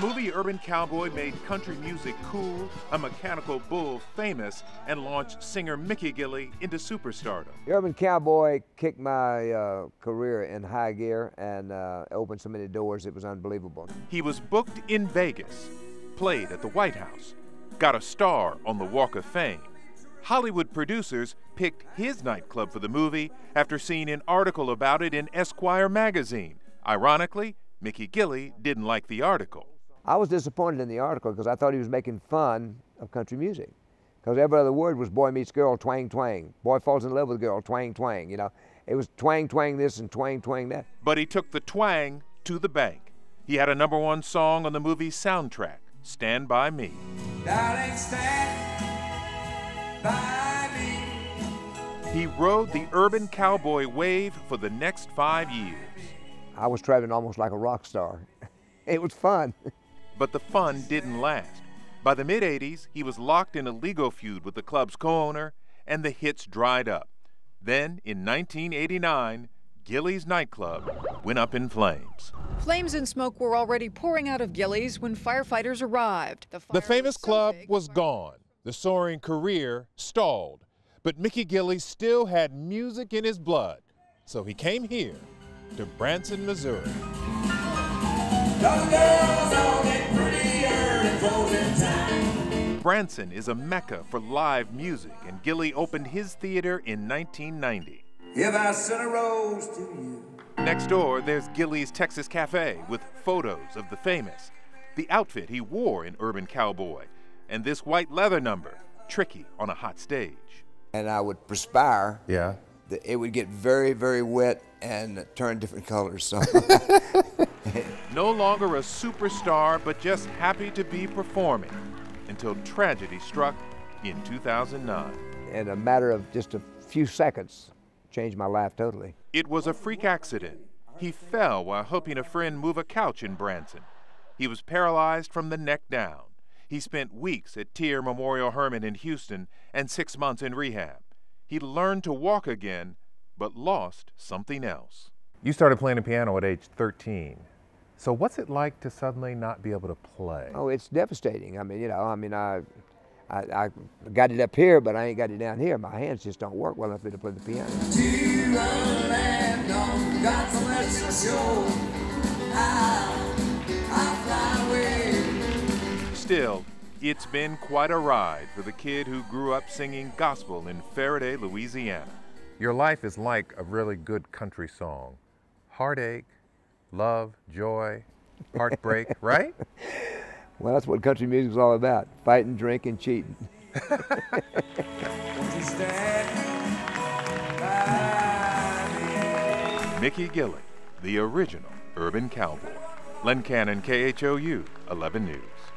movie Urban Cowboy made country music cool, a mechanical bull famous, and launched singer Mickey Gilley into superstardom. Urban Cowboy kicked my career in high gear and opened so many doors, it was unbelievable. He was booked in Vegas, played at the White House, got a star on the Walk of Fame. Hollywood producers picked his nightclub for the movie after seeing an article about it in Esquire magazine. Ironically, Mickey Gilley didn't like the article. I was disappointed in the article because I thought he was making fun of country music. Because every other word was boy meets girl, twang, twang. Boy falls in love with girl, twang, twang. You know, it was twang, twang this and twang, twang that. But he took the twang to the bank. He had a #1 song on the movie's soundtrack, Stand By Me. Darling, stand by me. He rode the Urban Cowboy wave for the next 5 years. I was traveling almost like a rock star. It was fun. But the fun didn't last. By the mid-'80s, he was locked in a legal feud with the club's co-owner, and the hits dried up. Then, in 1989, Gilley's nightclub went up in flames. Flames and smoke were already pouring out of Gilley's when firefighters arrived. The famous club was gone. The soaring career stalled. But Mickey Gilley still had music in his blood, so he came here to Branson, Missouri. Branson is a mecca for live music, and Gilley opened his theater in 1990. If I sent a rose to you. Next door, there's Gilley's Texas Cafe with photos of the famous, the outfit he wore in Urban Cowboy, and this white leather number, tricky on a hot stage. And I would perspire. Yeah. It would get very, very wet and turn different colors. So. No longer a superstar, but just happy to be performing until tragedy struck in 2009. In a matter of just a few seconds, changed my life totally. It was a freak accident. He fell while helping a friend move a couch in Branson. He was paralyzed from the neck down. He spent weeks at Tier Memorial Hermann in Houston and 6 months in rehab. He learned to walk again, but lost something else. You started playing the piano at age 13. So what's it like to suddenly not be able to play? Oh, it's devastating. I mean, you know, I got it up here, but I ain't got it down here. My hands just don't work well enough to play the piano. Still, it's been quite a ride for the kid who grew up singing gospel in Faraday, Louisiana. Your life is like a really good country song. Heartache, love, joy, heartbreak, right? Well, that's what country music's all about, fighting, drinking, cheating. Mickey Gilley, the original Urban Cowboy. Len Cannon, KHOU 11 News.